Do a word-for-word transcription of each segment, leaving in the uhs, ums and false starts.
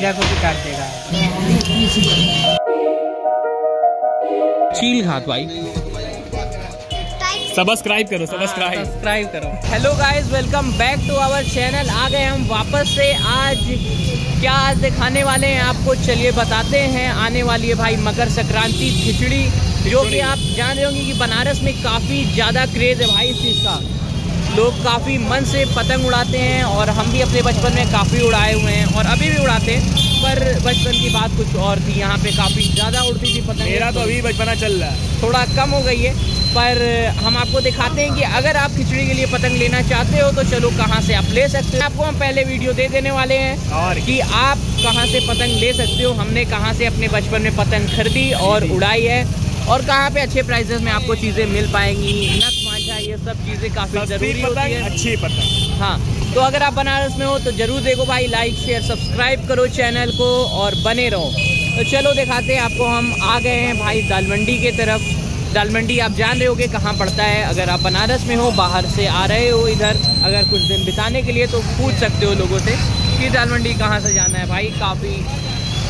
गंजा को भी काट देगा। चील हाथ भाई सब्सक्राइब करो सब्सक्राइब सब्सक्राइब करो। Hello guys, welcome back to our channel. आ गए हम वापस से। आज क्या आज दिखाने वाले हैं आपको, चलिए बताते हैं। आने वाली है भाई मकर संक्रांति खिचड़ी, जो कि आप जान रहे होंगे कि बनारस में काफ़ी ज़्यादा क्रेज़ है भाई इस चीज़ का। लोग काफ़ी मन से पतंग उड़ाते हैं और हम भी अपने बचपन में काफ़ी उड़ाए हुए हैं और अभी भी उड़ाते हैं, पर बचपन की बात कुछ और थी। यहाँ पे काफ़ी ज़्यादा उड़ती थी पतंग। मेरा तो अभी बचपना चल रहा है, थोड़ा कम हो गई है, पर हम आपको दिखाते हैं कि अगर आप खिचड़ी के लिए पतंग लेना चाहते हो तो चलो कहाँ से आप ले सकते हो। आपको हम पहले वीडियो दे देने वाले हैं और कि आप कहाँ से पतंग ले सकते हो, हमने कहाँ से अपने बचपन में पतंग खरीदी और उड़ाई है और कहाँ पे अच्छे प्राइजेस में आपको चीज़ें मिल पाएंगी। नक मांझा ये सब चीज़ें काफ़ी ज़रूरी होती है, अच्छी पतंग। हाँ, तो अगर आप बनारस में हो तो जरूर देखो भाई, लाइक शेयर सब्सक्राइब करो चैनल को और बने रहो। तो चलो दिखाते हैं आपको। हम आ गए हैं भाई दाल मंडी के तरफ। दाल मंडी आप जान रहे होगे कहाँ पड़ता है। अगर आप बनारस में हो, बाहर से आ रहे हो इधर, अगर कुछ दिन बिताने के लिए, तो पूछ सकते हो लोगों से कि दाल मंडी कहाँ से जाना है। भाई काफ़ी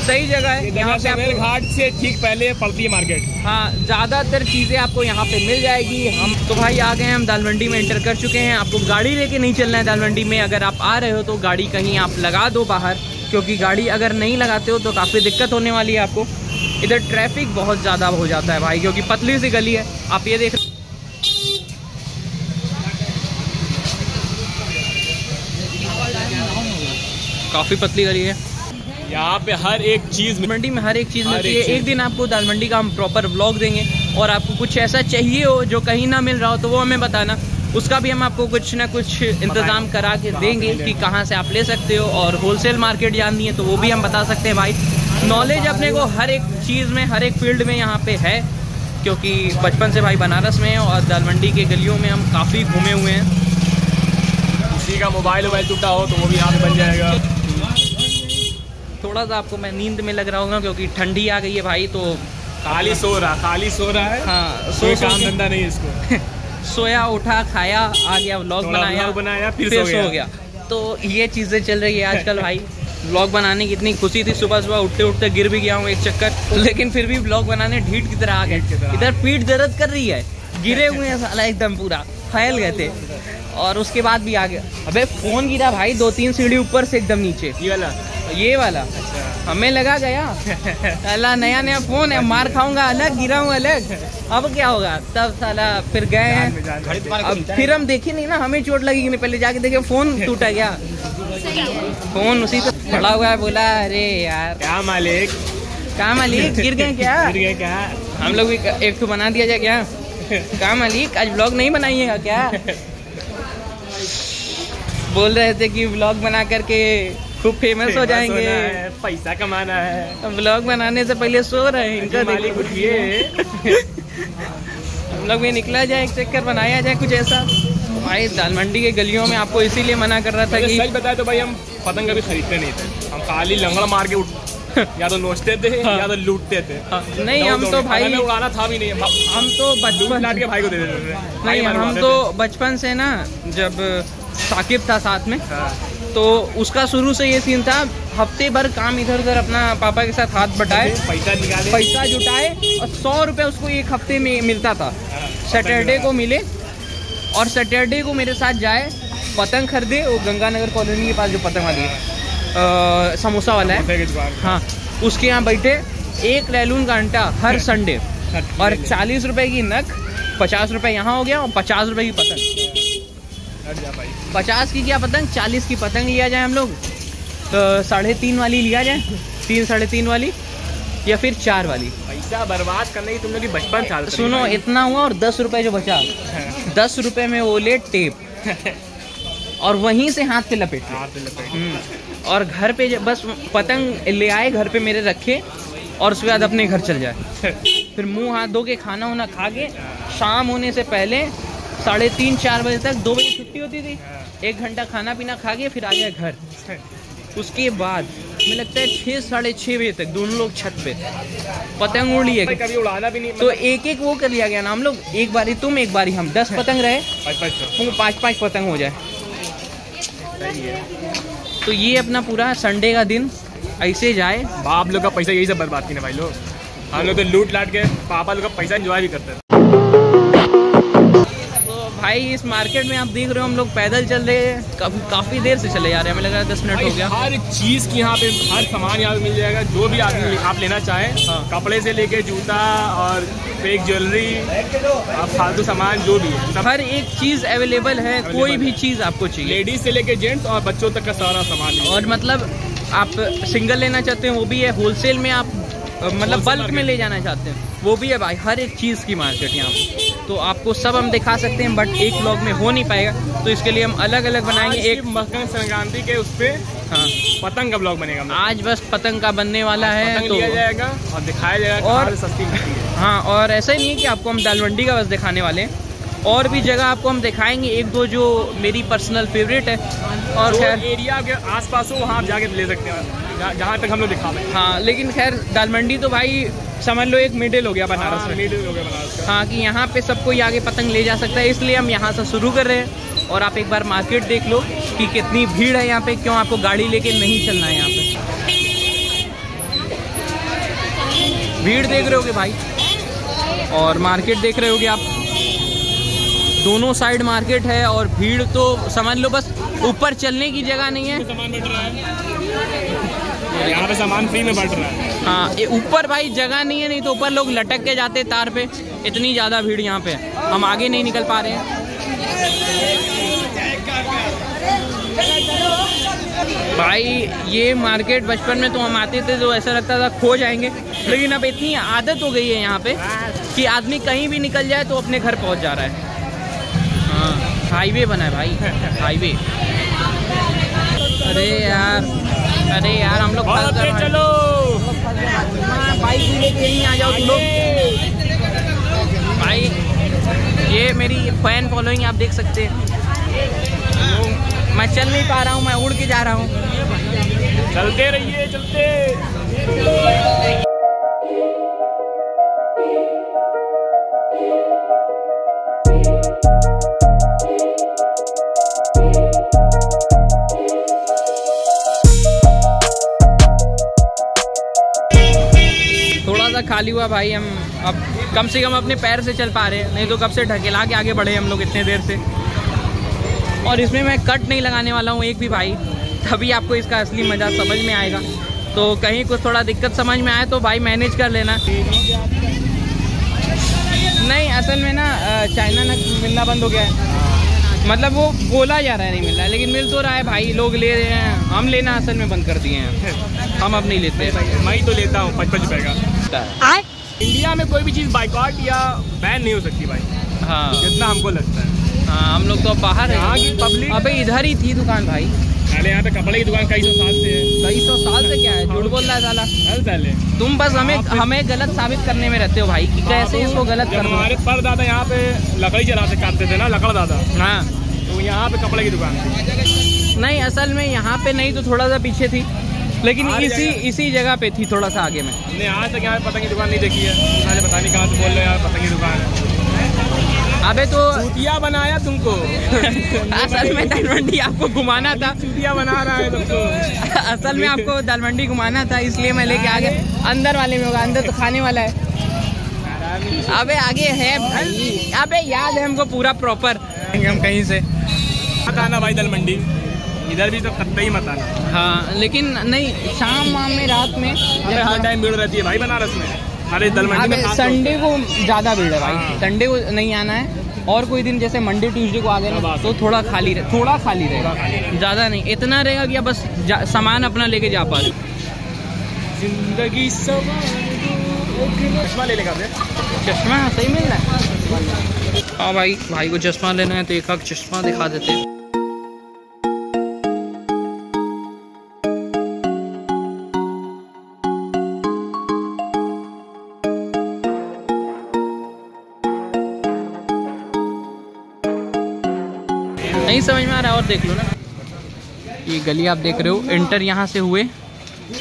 सही जगह है, यहाँ से रेल घाट से ठीक पहले पड़ती है मार्केट। हाँ, ज़्यादातर चीज़ें आपको यहाँ पे मिल जाएगी। हम तो भाई आ गए, हम दाल मंडी में एंटर कर चुके हैं। आपको गाड़ी लेके नहीं चलना है दाल मंडी में। अगर आप आ रहे हो तो गाड़ी कहीं आप लगा दो बाहर, क्योंकि गाड़ी अगर नहीं लगाते हो तो काफ़ी दिक्कत होने वाली है आपको। इधर ट्रैफिक बहुत ज़्यादा हो जाता है भाई, क्योंकि पतली सी गली है। आप ये देख, काफ़ी पतली गली है। यहाँ पे हर एक चीज़ मंडी में हर एक चीज़ मिलती है। एक दिन आपको दाल मंडी का हम प्रॉपर व्लॉग देंगे और आपको कुछ ऐसा चाहिए हो जो कहीं ना मिल रहा हो तो वो हमें बताना, उसका भी हम आपको कुछ ना कुछ इंतज़ाम करा के देंगे कि कहाँ से आप ले सकते हो। और होलसेल मार्केट जाननी है तो वो भी हम बता सकते हैं। भाई नॉलेज अपने को हर एक चीज़ में, हर एक फील्ड में यहाँ पर है, क्योंकि बचपन से भाई बनारस में और दाल मंडी के गलियों में हम काफ़ी घूमे हुए हैं। किसी का मोबाइल वोबाइल टूटा हो तो वो भी यहाँ पर बन जाएगा। थोड़ा सा आपको मैं नींद में लग रहा होगा क्योंकि ठंडी आ गई है भाई, तो खाली सो रहा खाली सो रहा है। हाँ, सो काम धंधा नहीं इसको। सोया, उठा, खाया, आ गया, व्लॉग बनाया बनाया फिर सो गया।, गया तो ये चीज़ें चल रही है आजकल भाई। व्लॉग बनाने की इतनी खुशी थी, सुबह सुबह उठते उठते गिर भी गया हूँ एक चक्कर, लेकिन फिर भी व्लॉग बनाने ढीठ की तरह आ गए। इधर पीठ दर्द कर रही है, गिरे हुए हैं साला, एकदम पूरा फैल गए थे। और उसके बाद भी आ गया, अबे फोन गिरा भाई दो तीन सीढ़ी ऊपर से एकदम नीचे। ये वाला ये वाला अच्छा। हमें लगा गया साला नया नया फोन है, मार खाऊंगा अलग, गिरा हूँ अलग, अब क्या होगा। तब साला फिर गए हैं, अब फिर हम देखे नहीं ना, हमें चोट लगी कि नहीं, पहले जाके देखे फोन टूटा गया। फोन उसी पे खड़ा हुआ है, बोला अरे यार क्या मालिक क्या मालिक गिर गए क्या गिर गए क्या। हम लोग भी एक तो बना दिया जाए क्या, क्या मालिक आज ब्लॉग नहीं बनाइएगा क्या। बोल रहे थे कि ब्लॉग बना करके खूब फेमस हो जाएंगे, पैसा कमाना है। ब्लॉग बनाने से पहले सो रहे हैं, इनका मालिक उठिए। हम लोग भी निकला जाए, एक चक्कर बनाया जाए कुछ ऐसा। भाई दाल मंडी के गलियों में आपको इसीलिए मना कर रहा था कि सच बताए तो भाई हम पतंग कभी खरीदते नहीं थे। हम खाली लंगड़ा मार के उठ या तो नोचते थे या तो लूटते थे। हाँ। नहीं, हम तो भाई उड़ाना था भी नहीं, हम तो बचपन के भाई को दे देते थे। नहीं, हम तो बचपन से ना, जब साकिब था साथ में, तो उसका शुरू से ये सीन था, हफ्ते भर काम इधर उधर अपना पापा के साथ हाथ बटाए, पैसा निकाले, पैसा जुटाए, और सौ रुपये उसको एक हफ्ते में मिलता था। सैटरडे को मिले और सैटरडे को मेरे साथ जाए, पतंग खरीदे। वो गंगानगर कॉलोनी के पास जो पतंग वाली है, समोसा वाला है, हाँ, उसके यहाँ बैठे। एक लैलून का अंटा हर संडे, और चालीस रुपये की नक, पचास रुपये यहाँ हो गया, और पचास रुपये की पतंग। पचास की क्या पतंग, चालीस की पतंग लिया जाए हम लोग, तो साढ़े तीन वाली लिया जाए, तीन साढ़े तीन वाली या फिर चार वाली। पैसा बर्बाद करने की तुम लोग की बचपन चालू। सुनो, इतना हुआ और दस रुपये जो बचा, दस रुपये में वो ले टेप और वहीं से हाथ पे लपेट लपेट और घर पे बस पतंग ले आए, घर पे मेरे रखे और उसके बाद अपने घर चल जाए। फिर मुँह हाथ धो के, खाना वाना खा के, शाम होने से पहले साढ़े तीन चार बजे तक, दो बजे छुट्टी होती थी, एक घंटा खाना पीना खा के फिर आ गया घर। उसके बाद मुझे लगता है छः साढ़े छः बजे तक दोनों लोग छत पे पतंग उड़ लिए, कभी उड़ाना भी नहीं, तो एक एक वो कर लिया गया ना। हम लोग एक बारी तुम, एक बारी हम, दस पतंग रहे, पाँच पाँच पतंग हो जाए। तो ये अपना पूरा संडे का दिन ऐसे जाए। बाप लोग का पैसा यही सब बर्बाद की ना भाई लोग, हम लोग तो लूट लाट के पापा लोग का पैसा इंजॉय भी करते हैं। तो भाई इस मार्केट में आप देख रहे हो हम लोग पैदल चल रहे हैं, का, काफ़ी देर से चले जा रहे हैं, हमें लग रहा है दस मिनट हो गया। हर चीज़ की यहाँ पे हर सामान यहाँ पे मिल जाएगा, जो भी आदमी आप लेना चाहें, कपड़े से लेके जूता और फेक ज्वेलरी आप फालतू सामान जो भी है, हर एक चीज़ अवेलेबल है। कोई भी चीज़ आपको चाहिए, लेडीज़ से लेके जेंट्स और बच्चों तक का सारा सामान। और मतलब आप सिंगल लेना चाहते हैं वो भी है, होलसेल में आप मतलब बल्क में ले जाना चाहते हैं वो भी है भाई, हर एक चीज़ की मार्केट यहाँ पर। तो आपको सब हम दिखा सकते हैं बट एक ब्लॉग में हो नहीं पाएगा, तो इसके लिए हम अलग अलग बनाएंगे एक मकर संक्रांति के उस पर। हाँ, पतंग का ब्लॉग बनेगा, आज बस पतंग का बनने वाला है, तो लिया जाएगा और दिखाया जाएगा और सस्ती मिलती है। हाँ, और ऐसा ही नहीं है कि आपको हम दाल मंडी का बस दिखाने वाले हैं, और भी जगह आपको हम दिखाएंगे एक दो जो मेरी पर्सनल फेवरेट है, और खैर एरिया के आसपास हो वहाँ जाके ले सकते हैं जहाँ तक हम लोग दिखा पाए। हाँ, लेकिन खैर दाल मंडी तो भाई समझ लो एक मिडिल हो गया बनारस में, मिडिल हो गया बनारस। हाँ, कि यहाँ पे सब कोई आगे पतंग ले जा सकता है, इसलिए हम यहाँ से शुरू कर रहे हैं। और आप एक बार मार्केट देख लो कि कितनी भीड़ है यहाँ पे, क्यों आपको गाड़ी लेके नहीं चलना है यहाँ पे। भीड़ देख रहे होगे भाई और मार्केट देख रहे होगे आप, दोनों साइड मार्केट है और भीड़ तो समझ लो बस ऊपर चलने की जगह नहीं है। सामान बट रहा है यहाँ पे, सामान फ्री में बट रहा है। हाँ, ये ऊपर भाई जगह नहीं है, नहीं तो ऊपर लोग लटक के जाते तार पे, इतनी ज़्यादा भीड़ यहाँ पे है, हम आगे नहीं निकल पा रहे हैं। भाई ये मार्केट बचपन में तो हम आते थे तो ऐसा लगता था खो जाएंगे, लेकिन अब इतनी आदत हो गई है यहाँ पे कि आदमी कहीं भी निकल जाए तो अपने घर पहुँच जा रहा है। हाईवे बना है भाई, हाईवे। अरे यार, अरे यार हम लोग फंस गए। चलो बाइक लेके यहीं आ जाओ तुम लोग। भाई ये मेरी फैन फॉलोइंग आप देख सकते हैं, मैं चल नहीं पा रहा हूँ, मैं उड़ के जा रहा हूँ। चलते रहिए, चलते। खाली हुआ भाई, हम अब कम से कम अपने पैर से चल पा रहे हैं, नहीं तो कब से ढकेला के आगे बढ़े हम लोग इतने देर से। और इसमें मैं कट नहीं लगाने वाला हूँ एक भी भाई, तभी आपको इसका असली मज़ा समझ में आएगा। तो कहीं कुछ थोड़ा दिक्कत समझ में आए तो भाई मैनेज कर लेना। नहीं असल में ना चाइना ना मिलना बंद हो गया है, मतलब वो बोला जा रहा है नहीं मिल रहा है, लेकिन मिल तो रहा है भाई, लोग ले रहे हैं, हम लेना असल में बंद कर दिए हैं, हम अब नहीं लेते हैं। मैं तो लेता हूँ पचपन रुपये का। आए? इंडिया में कोई भी चीज़ बाइकआउट या बैन नहीं हो सकती भाई। हाँ, जितना हमको लगता है। हाँ, हम लोग तो बाहर हैं की पब्लिक। अबे इधर ही थी दुकान भाई, पहले यहाँ पे कपड़े की दुकान कई सौ साल से है। कई सौ साल से क्या है, झूठ बोल रहा है साला। पहले तुम बस हमें हमें गलत साबित करने में रहते हो भाई कि कैसे इसको गलत करना। हमारे परदादा यहाँ पे लकड़ी जलाते काटते थे ना, लकड़ दादा। हाँ, तो यहाँ पे कपड़े की दुकान नहीं, असल में यहाँ पे नहीं तो थोड़ा सा पीछे थी, लेकिन इसी इसी जगह पे थी थोड़ा सा आगे में। हमने आज तक यहाँ पतंग की दुकान नहीं देखी है, आज पता नहीं कहाँ से बोल रहे यार पतंग की दुकान है। अबे तो चूतिया बनाया तुमको असल में दाल मंडी आपको घुमाना था, चूतिया बना रहा है तुमको। असल में आपको दाल मंडी घुमाना था, इसलिए मैं लेके आगे अंदर वाले में होगा, अंदर तो खाने वाला है। अबे आगे है, अबे याद है हमको पूरा प्रॉपर। हम कहीं से मत आना भाई दाल मंडी, इधर भी तो कत्ता ही मत आना। हाँ, लेकिन नहीं शाम वाम में रात में हर हाँ टाइम भीड़ रहती है भाई बनारस में, अरे दाल मंडी में संडे को ज़्यादा भीड़ है भाई, संडे को नहीं आना है। और कोई दिन जैसे मंडे ट्यूसडे को आ गए ना तो थोड़ा खाली रहे, थोड़ा खाली रहेगा, ज़्यादा नहीं, इतना रहेगा कि आप बस सामान अपना लेके जा पा रहे। जिंदगी चश्मा ले लेगा, चश्मा सही मिल रहा है। हाँ भाई, भाई को चश्मा लेना है तो एक आध चश्मा दिखा देते हैं। नहीं समझ में आ रहा है और देख लो ना, ये गली आप देख रहे हो, एंटर यहाँ से हुए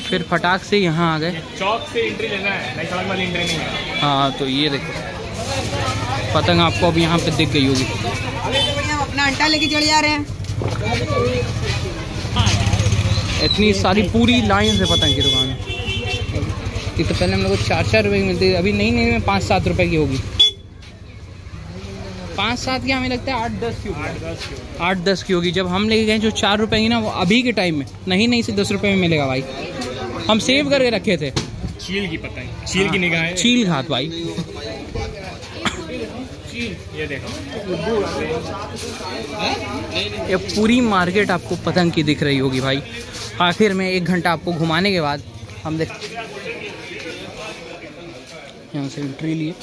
फिर फटाक से यहाँ आ गए, चौक से एंट्री लेना है, सड़क वाली एंट्री नहीं है। हाँ, तो ये देखो पतंग आपको अब यहाँ पे दिख गई होगी। अपना अंटा लेके चढ़ जा रहे हैं। इतनी सारी पूरी लाइन से पतंग की दुकान है। ये तो पहले हम लोग को चार चार रुपये की मिलती थी, अभी नई नई में पाँच सात रुपए की होगी। पाँच सात की हमें लगता है आठ दस की होगी, आठ दस की होगी। जब हम लेके गए जो चार रुपए की ना, वो अभी के टाइम में नहीं नहीं से दस रुपए में मिलेगा भाई। हम सेव करके रखे थे। चील की पतंग, चील की निगाह, चील हाथ भाई। ये देखो, ये पूरी मार्केट आपको पतंग की दिख रही होगी भाई। आखिर में एक घंटा आपको घुमाने के बाद हम देख यहाँ से एंट्री लिए।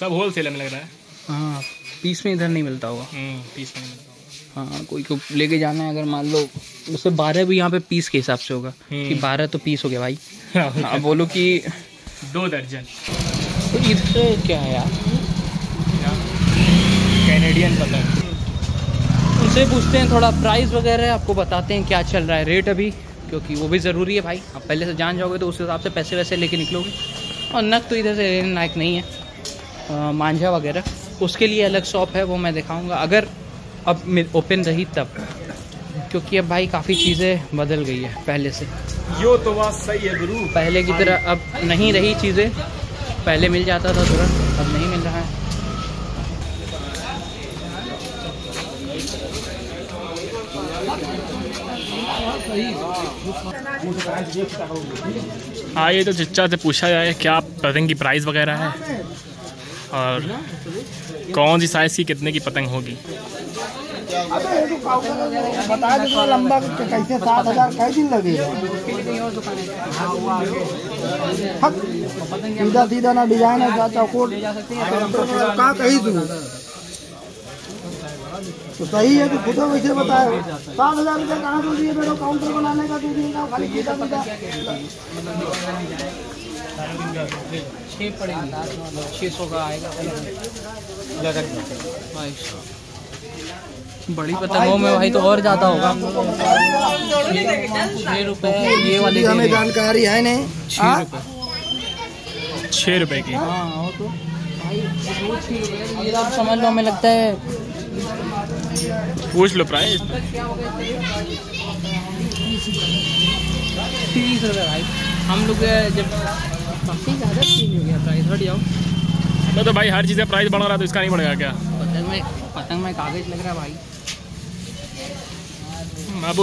सब होल सेल में लग रहा है। हाँ, पीस में इधर नहीं मिलता होगा। पीस में नहीं मिलता होगा। हाँ, कोई को लेके जाना है अगर मान लो उससे बारह भी यहाँ पे पीस के हिसाब से होगा कि बारह तो पीस हो गया भाई। हाँ, बोलो कि दो दर्जन। तो इधर क्या है यार, कैनेडियन पतंग। उनसे पूछते हैं थोड़ा प्राइस वगैरह, आपको बताते हैं क्या चल रहा है रेट अभी, क्योंकि वो भी ज़रूरी है भाई। आप पहले से जान जाओगे तो उस हिसाब से पैसे वैसे लेके निकलोगे। और नग तो इधर से लेने लायक नहीं है। आ, मांझा वगैरह उसके लिए अलग शॉप है, वो मैं दिखाऊंगा अगर अब ओपन रही तब, क्योंकि अब भाई काफ़ी चीज़ें बदल गई है पहले से। यो तो बात सही है गुरु, पहले की तरह अब नहीं रही चीज़ें। पहले मिल जाता था तुरंत, अब नहीं मिल रहा है। हाँ, ये तो चचा से पूछा जाए क्या पतंग की प्राइस वगैरह है और कौन सी साइज की कितने की पतंग होगी। बता दो लंबा कैसे, सात हजार कई दिन लगेगा। सीधा सीधा ना डिजाइन है, चौकोट कहाँ कहीं दूँ तो सही है। तो खुद वैसे बताया पाँच हजार रुपये कहाँ दे दिए मेरे काउंटर बनाने का, दे दिए खाली सीधा सीधा छः पड़ेगा, छः सौ का आएगा बड़ी पतंगों में भाई, तो और ज़्यादा होगा। छः रुपये ये वाली हमें जानकारी है नहीं, छः रुपये छः रुपये की। हाँ, तो भाई समझ लो, हमें लगता है पूछ लो प्राइस। तीस रुपये भाई हम लोग जब काफ़ी ज़्यादा चीज हो गया प्राइस हट जाओ। तो, तो भाई हर चीज़ का प्राइस बढ़ रहा है, तो इसका नहीं बढ़ेगा क्या? पतंग में पतंग में कागज लग रहा है भाई, अब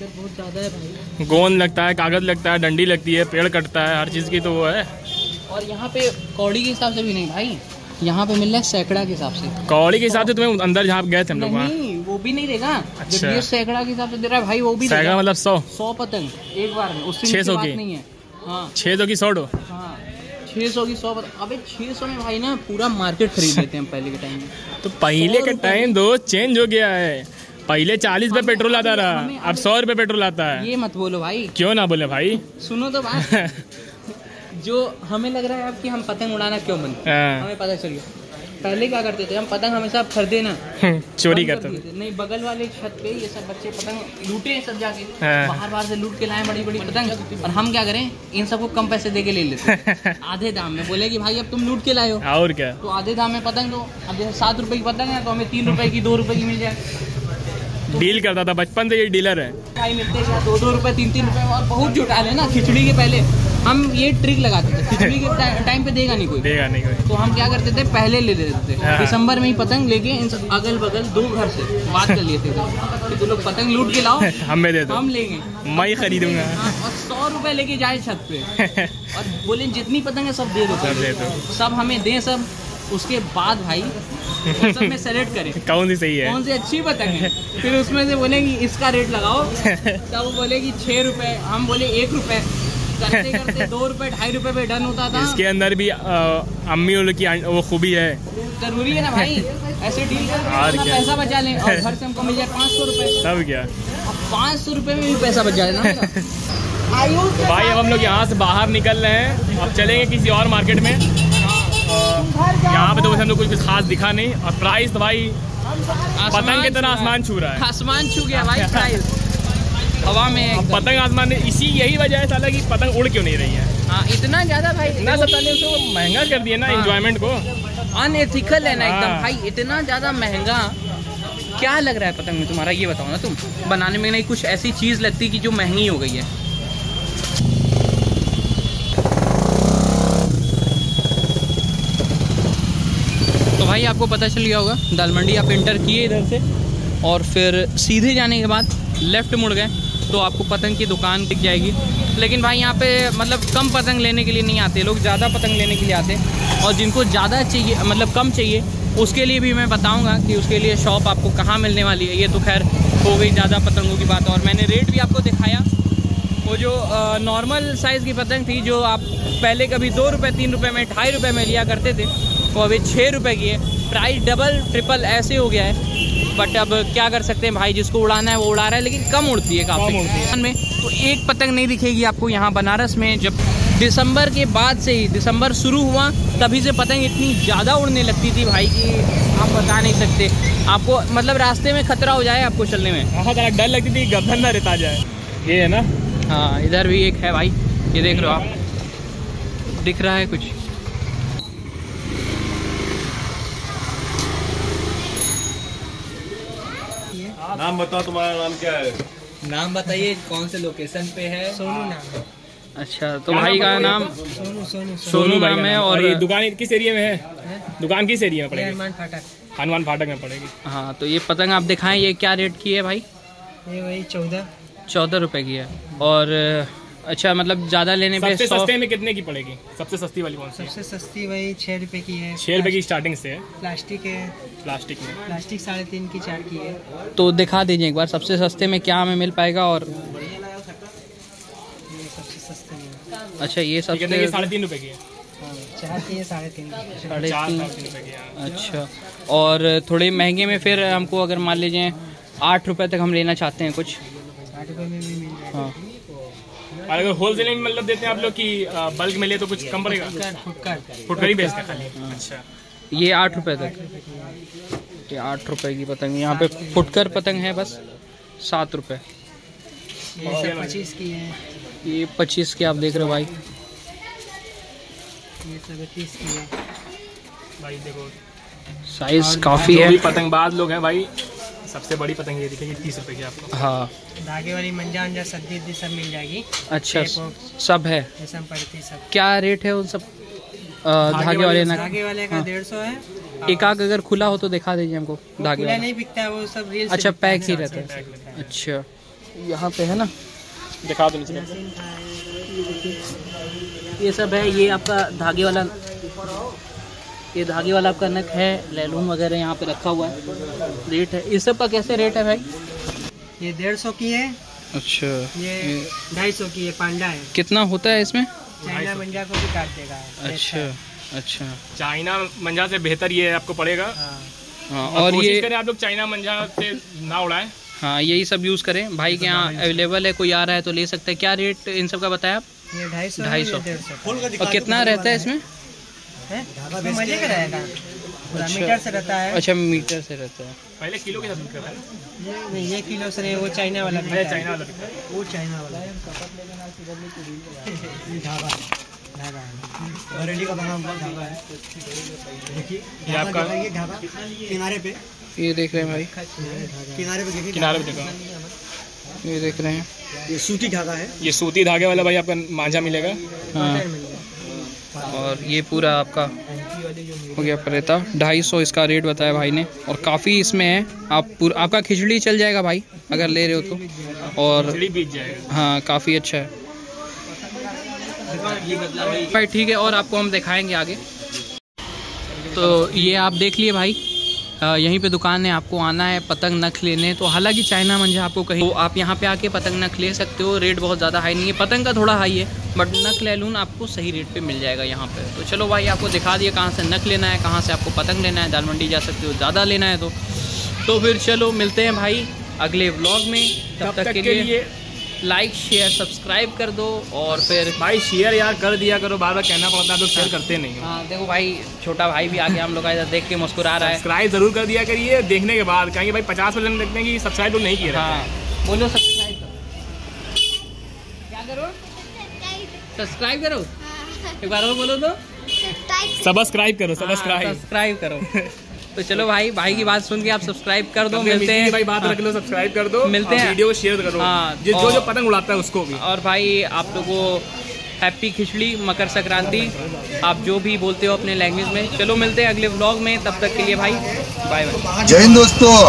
बहुत ज़्यादा है भाई। गोंद लगता है, कागज़ लगता है, डंडी लगती है, पेड़ कटता है, हर चीज़ की तो वो है। और यहाँ पे कौड़ी के हिसाब से भी नहीं भाई, यहाँ पे मिल रहा है सैकड़ा के हिसाब से। कौड़ी के हिसाब से तुम्हें अंदर जहाँ गए थे हम लोग, नहीं वो भी नहीं देगा। अच्छा, ये सैकड़ा के हिसाब से दे रहा है भाई, वो भी सैकड़ा मतलब सौ सौ पतंग एक बार में, उससे छः सौ की नहीं है। हाँ, छः सौ की सौ डो। हाँ, छः सौ की सौ पतंग। अबे छः सौ में भाई ना पूरा मार्केट खरीद लेते हैं पहले के टाइम में। तो पहले का टाइम दो चेंज हो गया है। पहले चालीस पे पेट्रोल आता रहा, अब सौ रुपये पेट्रोल आता है। ये मत बोलो भाई। क्यों ना बोले भाई, सुनो तो बात। जो हमें लग रहा है अब कि हम पतंग उड़ाना क्यों बंद, हमें पता चल गया। पहले क्या करते थे हम, पतंग हमेशा खरीदे ना, चोरी करते थे। नहीं, बगल वाले छत पे ये सब बच्चे पतंग लूटे, सब जाके बाहर बाहर से लूट के लाए बड़ी बड़ी पतंग। और हम क्या करें, इन सबको कम पैसे दे के ले लेते आधे दाम में। बोले कि भाई अब तुम लूट के लाए हो और क्या, तो आधे दाम में पतंग दो। अब जैसे सात रुपये की पतंग है तो हमें तीन रुपये की, दो रुपये की मिल जाए। डील करता था बचपन से, ये डीलर है भाई, मिलते हैं दो दो रुपए तीन तीन रुपए और बहुत जुटा लेना। खिचड़ी के पहले हम ये ट्रिक लगाते थे, खिचड़ी के टाइम पे देगा नहीं कोई, देगा नहीं कोई। तो हम क्या करते थे, पहले ले लेते थे दिसंबर में ही पतंग लेके, इन सब अगल बगल दो घर से बात कर लेते थे कि तुम लोग पतंग लूट के लाओ, हमें दे दो, हम लेंगे, मैं खरीदूंगा। और सौ रुपए लेके जाए छत पे और बोले जितनी पतंग है सब दे दो, सब हमें दें सब। उसके बाद भाई सब में सेलेक्ट करें कौन सी सही है, कौन सी अच्छी पतंग है। फिर उसमें से बोलेंगे इसका रेट लगाओ, तब वो बोलेगी छः रुपए, हम बोले एक रुपए, करते करते दो रुपए ढाई रुपए पे डन होता था। इसके अंदर भी अम्मी उल की वो खूबी है, जरूरी है ना भाई, ऐसे डील करके पैसा बचा लें और घर से हमको मिल जाए पाँच सौ रुपये, तब क्या पाँच सौ रुपये में भी पैसा बचा लेना। भाई अब हम लोग यहाँ से बाहर निकल रहे हैं, अब चलेंगे किसी और मार्केट में। यहाँ पे तो वैसे हम लोग कुछ कुछ खास दिखा नहीं। और प्राइस तो भाई पतंग की तरह आसमान छू रहा है, आसमान छू गया भाई प्राइस हवा में, पतंग आसमान। इसी यही वजह है साला कि पतंग उड़ क्यों नहीं रही है। आ, इतना ज़्यादा भाई, इतना सबने उसको महंगा कर दिया ना, एंजॉयमेंट को अनएथिकल है ना एकदम भाई, इतना ज़्यादा महंगा क्या लग रहा है पतंग में तुम्हारा, ये बताओ ना। तुम बनाने में नहीं कुछ ऐसी चीज़ लगती कि जो महंगी हो गई है? तो भाई आपको पता चल गया होगा, दाल मंडी आप इंटर किए इधर से और फिर सीधे जाने के बाद लेफ़्ट मुड़ गए तो आपको पतंग की दुकान दिख जाएगी। लेकिन भाई यहाँ पे मतलब कम पतंग लेने के लिए नहीं आते लोग, ज़्यादा पतंग लेने के लिए आते हैं। और जिनको ज़्यादा चाहिए मतलब कम चाहिए उसके लिए भी मैं बताऊंगा कि उसके लिए शॉप आपको कहाँ मिलने वाली है। ये तो खैर हो गई ज़्यादा पतंगों की बात, और मैंने रेट भी आपको दिखाया। वो जो नॉर्मल साइज़ की पतंग थी जो आप पहले कभी दो रुपये तीन रुपये में ढाई रुपये में लिया करते थे वो अभी छः रुपये की है। प्राइस डबल ट्रिपल ऐसे हो गया है, बट अब क्या कर सकते हैं भाई, जिसको उड़ाना है वो उड़ा रहा है। लेकिन कम उड़ती है काफ़ी में, तो एक पतंग नहीं दिखेगी आपको यहाँ बनारस में। जब दिसंबर के बाद से ही, दिसंबर शुरू हुआ तभी से पतंग इतनी ज़्यादा उड़ने लगती थी भाई कि आप बता नहीं सकते। आपको मतलब रास्ते में खतरा हो जाए आपको चलने में, बहुत ज़्यादा डर लगती थी गर्दन ना रिता जाए। ये है ना, हाँ इधर भी एक है भाई, ये देख रहे हो आप, दिख रहा है कुछ? नाम बताओ, तुम्हारा नाम क्या है? नाम बताइए, कौन से लोकेशन पे है? सोनू नाम। अच्छा, तो भाई का नाम सोनू सोनू सोनू नाम है। और ये दुकान किस एरिया में है? दुकान किस एरिया में पड़ेगी? हनुमान फाटक। हनुमान फाटक में पड़ेगी। हाँ, तो ये पतंग आप दिखाएं, ये क्या रेट की है भाई? ये वही चौदह चौदह रुपये की है। और अच्छा, मतलब ज़्यादा लेने पे सबसे सस्ते में कितने की पड़ेगी? सबसे सस्ती वाली कौन सी? सबसे सस्ती वही छः रुपये की है। छः रुपये की स्टार्टिंग से है। प्लास्टिक है, प्लास्टिक में प्लास्टिक साढ़े तीन की चार की है। तो दिखा दीजिए एक बार सबसे सस्ते में क्या हमें मिल पाएगा। और ये सबसे सस्ते में, अच्छा ये सबसे साढ़े तीन रुपये की है, चार की है साढ़े तीन साढ़े तीन रुपये की। अच्छा, और थोड़े महंगे में फिर हमको अगर मान लीजिए आठ रुपये तक हम लेना चाहते हैं कुछ, आठ रुपये में भी मिल जाएगा। हाँ, और अगर होलसेलिंग में मतलब देते हैं आप लोग कि बल्क में ले तो कुछ कम पड़ेगा? फुटकर ही बेचते खाली। अच्छा, ये आठ रुपए तक, ये आठ रुपए की पतंग। यहाँ पे फुटकर पतंग है बस सात रुपए। ये पच्चीस की है, ये पच्चीस की आप देख रहे हो भाई। ये सब तीस की है भाई, देखो साइज काफी है। पतंगबाज लोग हैं भाई, सबसे बड़ी पतंग ये दिखेगी तीस रुपए की आपको। हाँ, धागे वाली मंजा मंजा सब्जी सब मिल जाएगी। अच्छा, सब है, सब पड़ती सब। क्या रेट है उन सब धागे वाले? धागे वाले का डेढ़ सौ है। एक आग अगर खुला हो तो दिखा दीजिए हमको। धागे वाला नहीं बिकता है, वो सब रील। अच्छा, पैक ही रहता है। अच्छा, यहाँ पे है ना, दिखा दो। ये सब है, ये आपका धागे वाला, ये धागे वाला आपका नक है, लैलूम वगैरह यहाँ पे रखा हुआ है। रेट है इस सब का कैसे रेट है भाई? ये डेढ़ सौ की है। अच्छा, ये ढाई सौ की है। पांडा है। कितना होता है इसमें? चाइना मंजा को भी काट देगा। अच्छा अच्छा, चाइना मंजा से बेहतर ये आपको पड़ेगा। हाँ, और ये करें आप लोग चाइना मंजा से ना उड़ाएं। हाँ, यही सब यूज़ करें भाई के यहाँ अवेलेबल है। कोई आ रहा है तो ले सकता है। क्या रेट इन सब का बताया आप? ये ढाई सौ ढाई सौ और कितना रहता है इसमें? है तो मजे का रहेगा। अच्छा, मीटर से रहता है। अच्छा, मीटर से रहता है। पहले किलो के साथ बिकता है। ये नहीं, ये किलो से नहीं, वो चाइना वाला बिकता है। चाइना वाला बिकता है, वो चाइना वाला है। धागा धागा है, बरेली का बना हुआ धागा है। देखिए ये आपका, ये धागा किनारे पे, ये देख रहे हैं भाई, किनारे पे देखिए, किनारे पे देखो, ये देख रहे हैं, ये सूती धागा है। ये सूती धागे वाला भाई आपका मांझा मिलेगा। हाँ, और ये पूरा आपका हो गया परेता। ढाई सौ इसका रेट बताया भाई ने, और काफ़ी इसमें है। आप पूरा आपका खिचड़ी चल जाएगा भाई अगर ले रहे हो तो, और हाँ काफ़ी अच्छा है भाई। ठीक है, और आपको हम दिखाएंगे आगे। तो ये आप देख लिए भाई, आ, यहीं पे दुकान है। आपको आना है पतंग नख लेने तो, हालांकि चाइना मंझा आपको कहीं, तो आप यहाँ पे आके पतंग नख ले सकते हो। रेट बहुत ज़्यादा हाई नहीं है, पतंग का थोड़ा हाई है, बट नख लैलून आपको सही रेट पे मिल जाएगा यहाँ पे। तो चलो भाई, आपको दिखा दिया कहाँ से नख लेना है, कहाँ से आपको पतंग लेना है। दाल मंडी जा सकते हो ज़्यादा लेना है तो। तो फिर चलो मिलते हैं भाई अगले व्लॉग में। तब तक के लिए लाइक शेयर सब्सक्राइब कर दो। और फिर भाई शेयर यार कर दिया करो, बार बार कहना पड़ता है तो शेयर करते नहीं हो। हाँ देखो भाई, छोटा भाई भी आगे हम लोग का देख के मुस्कुरा रहा है। सब्सक्राइब जरूर कर दिया करिए, देखने के बाद कहेंगे भाई पचास परसेंट देखते हैं कि सब्सक्राइब तो नहीं किया। हाँ बोलो, सब्सक्राइब करो, क्या करो, सब्सक्राइब करो। एक बार और बोलो तो, सब्सक्राइब करो, सब्सक्राइब सब्सक्राइब करो। तो चलो भाई भाई की बात सुन के आप सब्सक्राइब कर दो, मिलते हैं भाई, बात रख लो, सब्सक्राइब कर दो, मिलते हैं, वीडियो शेयर करो जो जो पतंग उड़ाता है उसको भी। और भाई आप लोगों हैप्पी खिचड़ी, मकर संक्रांति, आप जो भी बोलते हो अपने लैंग्वेज में। चलो मिलते हैं अगले व्लॉग में, तब तक के लिए भाई बाय बाय, जय हिंद दोस्तों।